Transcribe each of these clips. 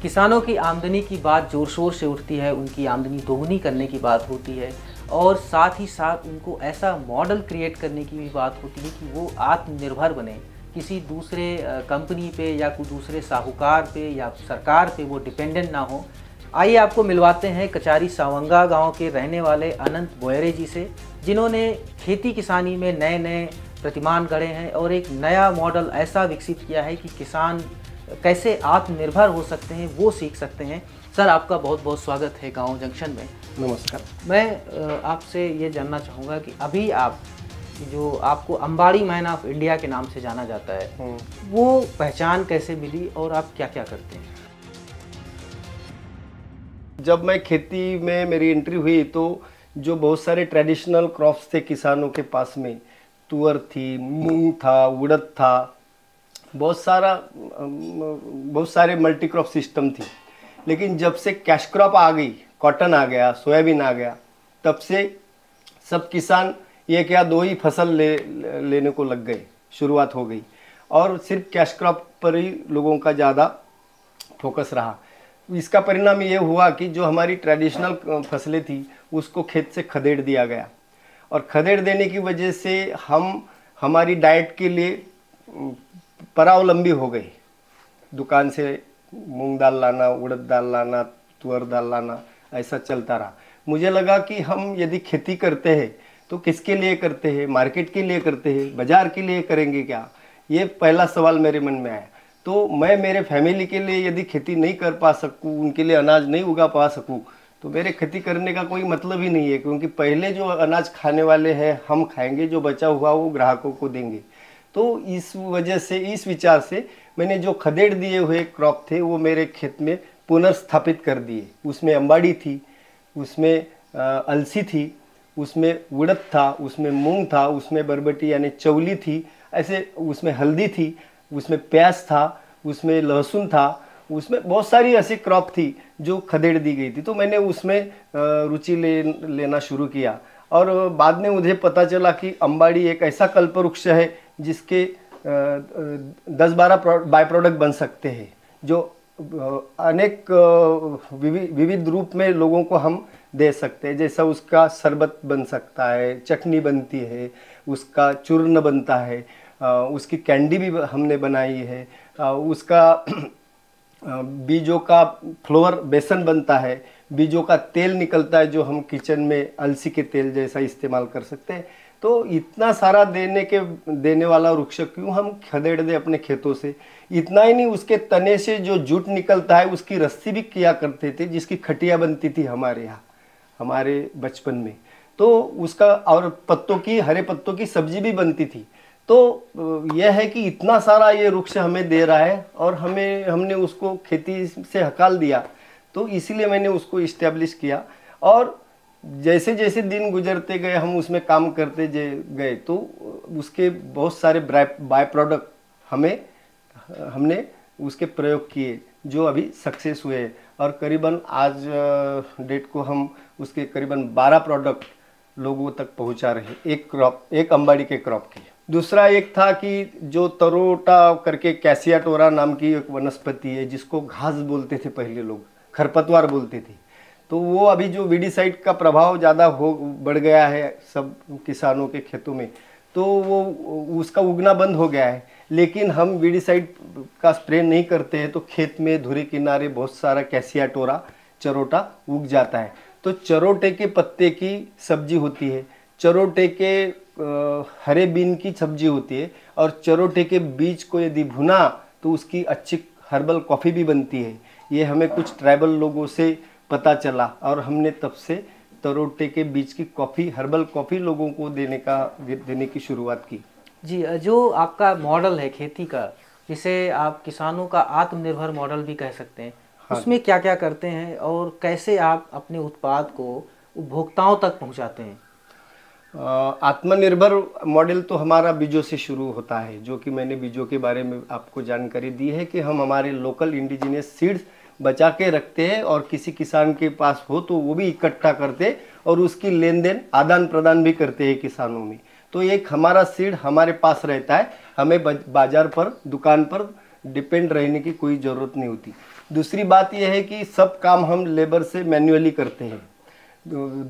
किसानों की आमदनी की बात जोर शोर से उठती है, उनकी आमदनी दोगुनी करने की बात होती है और साथ ही साथ उनको ऐसा मॉडल क्रिएट करने की भी बात होती है कि वो आत्मनिर्भर बने, किसी दूसरे कंपनी पे या कोई दूसरे साहूकार पे या सरकार पे वो डिपेंडेंट ना हो। आइए आपको मिलवाते हैं कचारी सावंगा गांव के रहने वाले अनंत भोयर जी से, जिन्होंने खेती किसानी में नए नए प्रतिमान गढ़े हैं और एक नया मॉडल ऐसा विकसित किया है कि किसान कैसे आत्मनिर्भर हो सकते हैं वो सीख सकते हैं। सर, आपका बहुत बहुत स्वागत है गांव जंक्शन में। नमस्कार। मैं आपसे ये जानना चाहूँगा कि अभी आप जो आपको अंबाड़ी मैन ऑफ इंडिया के नाम से जाना जाता है, वो पहचान कैसे मिली और आप क्या क्या करते हैं? जब मैं खेती में मेरी एंट्री हुई तो जो बहुत सारे ट्रेडिशनल क्रॉप्स थे किसानों के पास में, तुअर थी, मूंग था, उड़द था, बहुत सारे मल्टी क्रॉप सिस्टम थी। लेकिन जब से कैश क्रॉप आ गई, कॉटन आ गया, सोयाबीन आ गया, तब से सब किसान एक या दो ही फसल लेने को लग गए, शुरुआत हो गई और सिर्फ कैश क्रॉप पर ही लोगों का ज़्यादा फोकस रहा। इसका परिणाम ये हुआ कि जो हमारी ट्रेडिशनल फसलें थी उसको खेत से खदेड़ दिया गया और खदेड़ देने की वजह से हम हमारी डाइट के लिए परावलंबी हो गए। दुकान से मूंग दाल लाना, उड़द दाल लाना, तुअर दाल लाना, ऐसा चलता रहा। मुझे लगा कि हम यदि खेती करते हैं तो किसके लिए करते हैं, मार्केट के लिए करते हैं, बाजार के लिए करेंगे क्या, ये पहला सवाल मेरे मन में आया। तो मैं मेरे फैमिली के लिए यदि खेती नहीं कर पा सकूँ, उनके लिए अनाज नहीं उगा पा सकूँ, तो मेरे खेती करने का कोई मतलब ही नहीं है, क्योंकि पहले जो अनाज खाने वाले हैं हम खाएंगे, जो बचा हुआ वो ग्राहकों को देंगे। तो इस वजह से, इस विचार से मैंने जो खदेड़ दिए हुए क्रॉप थे वो मेरे खेत में पुनर्स्थापित कर दिए। उसमें अंबाड़ी थी, उसमें अलसी थी, उसमें उड़द था, उसमें मूँग था, उसमें बरबटी यानी चौली थी, ऐसे उसमें हल्दी थी, उसमें प्याज था, उसमें लहसुन था, उसमें बहुत सारी ऐसी क्रॉप थी जो खदेड़ दी गई थी। तो मैंने उसमें रुचि लेना शुरू किया और बाद में मुझे पता चला कि अंबाड़ी एक ऐसा कल्पवृक्ष है जिसके 10-12 बाय प्रोडक्ट बन सकते हैं, जो अनेक विविध रूप में लोगों को हम दे सकते हैं। जैसा उसका शरबत बन सकता है, चटनी बनती है, उसका चूर्ण बनता है, उसकी कैंडी भी हमने बनाई है, उसका बीजों का फ्लोर बेसन बनता है, बीजों का तेल निकलता है जो हम किचन में अलसी के तेल जैसा इस्तेमाल कर सकते हैं। तो इतना सारा देने वाला वृक्ष क्यों हम खदेड़ दें अपने खेतों से। इतना ही नहीं, उसके तने से जो जूट निकलता है उसकी रस्सी भी किया करते थे, जिसकी खटिया बनती थी हमारे यहाँ, हमारे बचपन में। तो उसका, और पत्तों की, हरे पत्तों की सब्जी भी बनती थी। तो यह है कि इतना सारा ये वृक्ष हमें दे रहा है और हमने उसको खेती से हकाल दिया। तो इसीलिए मैंने उसको इस्टेब्लिश किया और जैसे जैसे दिन गुजरते गए, हम उसमें काम करते गए, तो उसके बहुत सारे बाय प्रोडक्ट हमने उसके प्रयोग किए जो अभी सक्सेस हुए। और करीबन आज डेट को हम उसके करीबन 12 प्रोडक्ट लोगों तक पहुंचा रहे, एक अंबाड़ी के क्रॉप के। दूसरा एक था कि जो चरोटा करके कैसिया टोरा नाम की एक वनस्पति है, जिसको घास बोलते थे पहले लोग, खरपतवार बोलते थे। तो वो अभी जो वीडीसाइड का प्रभाव ज़्यादा बढ़ गया है सब किसानों के खेतों में, तो वो उसका उगना बंद हो गया है। लेकिन हम वीडीसाइड का स्प्रे नहीं करते हैं तो खेत में धुरी किनारे बहुत सारा कैसिया टोरा चरोटा उग जाता है। तो चरोटे के पत्ते की सब्जी होती है, चरोटे के हरे बीन की सब्जी होती है और चरोटे के बीज को यदि भुना तो उसकी अच्छी हर्बल कॉफ़ी भी बनती है। ये हमें कुछ ट्राइबल लोगों से पता चला और हमने तब से चरोटे के बीज की कॉफ़ी, हर्बल कॉफ़ी लोगों को देने की शुरुआत की। जी, जो आपका मॉडल है खेती का, जिसे आप किसानों का आत्मनिर्भर मॉडल भी कह सकते हैं, हाँ। उसमें क्या क्या करते हैं और कैसे आप अपने उत्पाद को उपभोक्ताओं तक पहुँचाते हैं? आत्मनिर्भर मॉडल तो हमारा बीजों से शुरू होता है, जो कि मैंने बीजों के बारे में आपको जानकारी दी है कि हम हमारे लोकल इंडिजिनियस सीड्स बचा के रखते हैं और किसी किसान के पास हो तो वो भी इकट्ठा करते और उसकी लेन देन, आदान प्रदान भी करते हैं किसानों में। तो एक हमारा सीड हमारे पास रहता है, हमें बाजार पर, दुकान पर डिपेंड रहने की कोई ज़रूरत नहीं होती। दूसरी बात यह है कि सब काम हम लेबर से मैन्युअली करते हैं।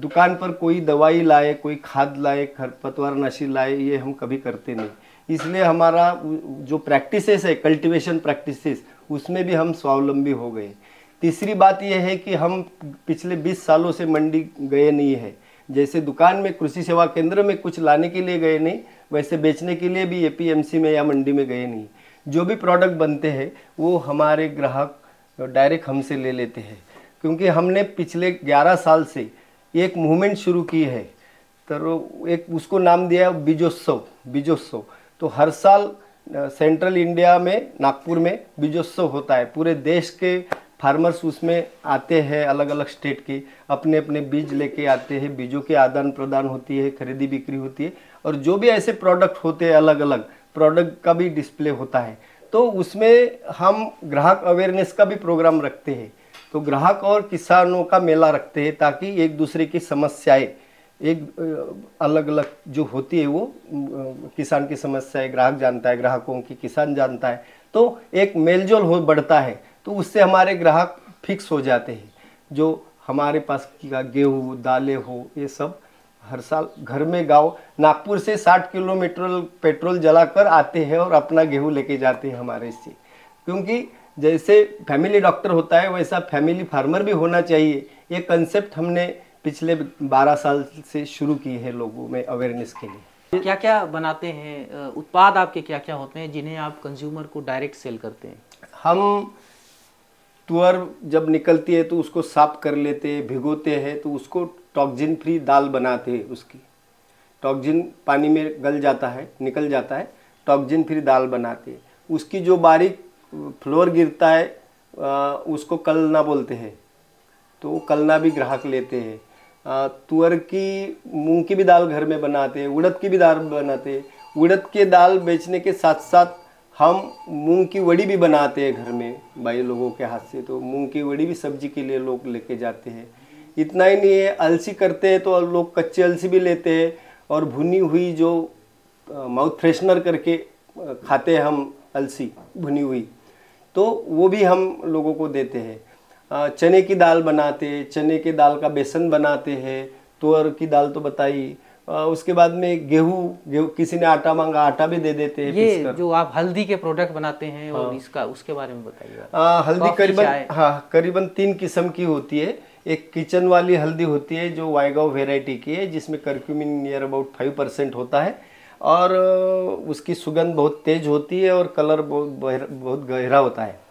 दुकान पर कोई दवाई लाए, कोई खाद लाए, खरपतवार नाशी लाए, ये हम कभी करते नहीं। इसलिए हमारा जो प्रैक्टिसेस है, कल्टीवेशन प्रैक्टिसेस, उसमें भी हम स्वावलंबी हो गए। तीसरी बात यह है कि हम पिछले 20 सालों से मंडी गए नहीं है। जैसे दुकान में, कृषि सेवा केंद्र में कुछ लाने के लिए गए नहीं, वैसे बेचने के लिए भी एपीएमसी में या मंडी में गए नहीं। जो भी प्रोडक्ट बनते हैं वो हमारे ग्राहक डायरेक्ट हमसे ले लेते हैं, क्योंकि हमने पिछले 11 साल से एक मूवमेंट शुरू की है। तो एक उसको नाम दिया है बीजोत्सव। बीजोत्सव तो हर साल सेंट्रल इंडिया में नागपुर में बीजोत्सव होता है। पूरे देश के फार्मर्स उसमें आते हैं, अलग अलग स्टेट के अपने अपने बीज लेके आते हैं। बीजों के आदान प्रदान होती है, खरीदी बिक्री होती है, और जो भी ऐसे प्रोडक्ट होते हैं अलग अलग प्रोडक्ट का भी डिस्प्ले होता है। तो उसमें हम ग्राहक अवेयरनेस का भी प्रोग्राम रखते हैं। तो ग्राहक और किसानों का मेला रखते हैं ताकि एक दूसरे की समस्याएँ, एक अलग अलग जो होती है वो किसान की समस्याएँ ग्राहक जानता है, ग्राहकों की किसान जानता है, तो एक मेलजोल हो बढ़ता है। तो उससे हमारे ग्राहक फिक्स हो जाते हैं। जो हमारे पास गेहूँ दालें हो, ये सब हर साल घर में गाँव नागपुर से 60 किलोमीटर पेट्रोल जलाकर आते हैं और अपना गेहूँ लेके जाते हैं हमारे से। क्योंकि जैसे फैमिली डॉक्टर होता है वैसा फैमिली फार्मर भी होना चाहिए। ये कंसेप्ट हमने पिछले 12 साल से शुरू की है लोगों में अवेयरनेस के लिए। क्या क्या बनाते हैं, उत्पाद आपके क्या क्या होते हैं जिन्हें आप कंज्यूमर को डायरेक्ट सेल करते हैं? हम तुअर जब निकलती है तो उसको साफ कर लेते हैं, भिगोते हैं, तो उसको टॉक्सिन फ्री दाल बनाते हैं। उसकी टॉक्सिन पानी में गल जाता है, निकल जाता है, टॉक्सिन फ्री दाल बनाते हैं। उसकी जो बारीक फ्लोर गिरता है उसको कलना बोलते हैं, तो कलना भी ग्राहक लेते हैं। तुअर की, मूंग की भी दाल घर में बनाते हैं, उड़द की भी दाल बनाते हैं। उड़द के दाल बेचने के साथ साथ हम मूंग की वड़ी भी बनाते हैं घर में भाई लोगों के हाथ से। तो मूंग की वड़ी भी सब्जी के लिए लोग लेके जाते हैं। इतना ही नहीं है, अलसी करते हैं तो लोग कच्ची अलसी भी लेते हैं और भुनी हुई जो माउथ फ्रेशनर करके खाते हैं हम, अलसी भुनी हुई, तो वो भी हम लोगों को देते हैं। चने की दाल बनाते हैं, चने के दाल का बेसन बनाते हैं। तुअर की दाल तो बताई, उसके बाद में गेहूँ किसी ने आटा मांगा, आटा भी दे देते हैं। ये जो आप हल्दी के प्रोडक्ट बनाते हैं और इसका उसके बारे में बताइए। हल्दी करीबन करीबन 3 किस्म की होती है। एक किचन वाली हल्दी होती है जो वायगांव वेराइटी की है, जिसमें कर्क्यूमिन नियर अबाउट 5% होता है और उसकी सुगंध बहुत तेज होती है और कलर बहुत गहरा होता है।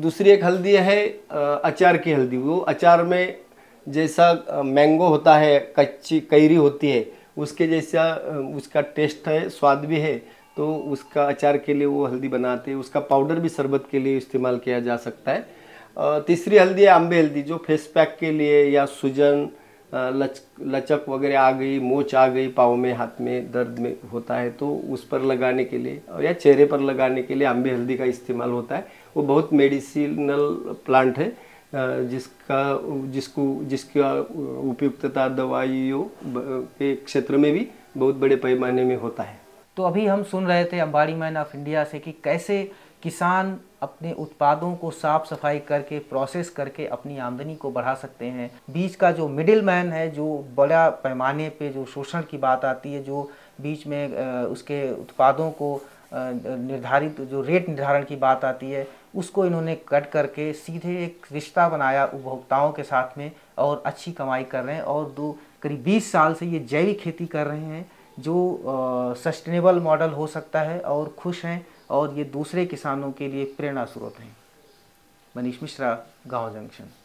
दूसरी एक हल्दी है अचार की हल्दी। वो अचार में जैसा मैंगो होता है, कच्ची कैरी होती है, उसके जैसा उसका टेस्ट है, स्वाद भी है, तो उसका अचार के लिए वो हल्दी बनाते हैं। उसका पाउडर भी शरबत के लिए इस्तेमाल किया जा सकता है। तीसरी हल्दी है आंबे हल्दी, जो फेस पैक के लिए या सूजन लचक वगैरह आ गई, मोच आ गई, पाँव में, हाथ में दर्द में होता है तो उस पर लगाने के लिए या चेहरे पर लगाने के लिए आंबे हल्दी का इस्तेमाल होता है। वो बहुत मेडिसिनल प्लांट है जिसका उपयुक्तता दवाइयों के क्षेत्र में भी बहुत बड़े पैमाने में होता है। तो अभी हम सुन रहे थे अंबाड़ी मैन ऑफ इंडिया से कि कैसे किसान अपने उत्पादों को साफ सफाई करके, प्रोसेस करके अपनी आमदनी को बढ़ा सकते हैं। बीज का जो मिडिल मैन है, जो बड़ा पैमाने पे जो शोषण की बात आती है, जो बीच में उसके उत्पादों को निर्धारित जो रेट निर्धारण की बात आती है, उसको इन्होंने कट करके सीधे एक रिश्ता बनाया उपभोक्ताओं के साथ में और अच्छी कमाई कर रहे हैं। और करीब 20 साल से ये जैविक खेती कर रहे हैं जो सस्टेनेबल मॉडल हो सकता है और खुश हैं और ये दूसरे किसानों के लिए प्रेरणा स्रोत हैं। मनीष मिश्रा, गाँव जंक्शन।